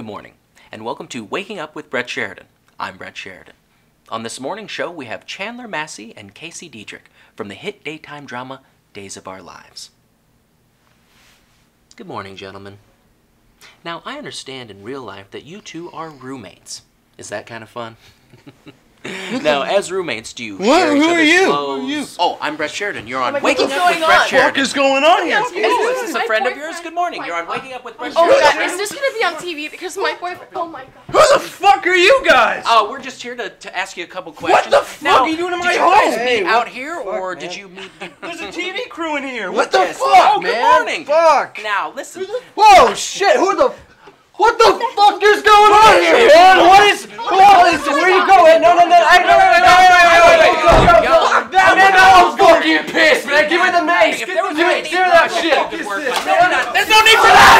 Good morning, and welcome to Waking Up with Brett Sheridan. I'm Brett Sheridan. On this morning's show, we have Chandler Massey and Cassey Deidrick from the hit daytime drama, Days of Our Lives. Good morning, gentlemen. Now, I understand in real life that you two are roommates. Is that kind of fun? Now, as roommates, do you share each other's clothes? Who are you? Oh, I'm Brett Sheridan. You're on Waking Up with Brett Sheridan. What is going on here? Is this a friend of yours? Good morning. You're on Waking Up with Brett Sheridan. Oh, my God. Is this going to be on TV? Because my boyfriend... Oh, my God. Who the fuck are you guys? We're just here to ask you a couple questions. What the fuck are you doing in my home? Did you guys meet out here, or did you meet... There's a TV crew in here. What the fuck, man? Oh, good morning. Fuck. Now, listen. Whoa, shit. Who the... What the fuck is going on here, man? What is... Where are you going? No, fucking piss, man! Give me the mace! Get the mace! Hear that shit! There's no need for that!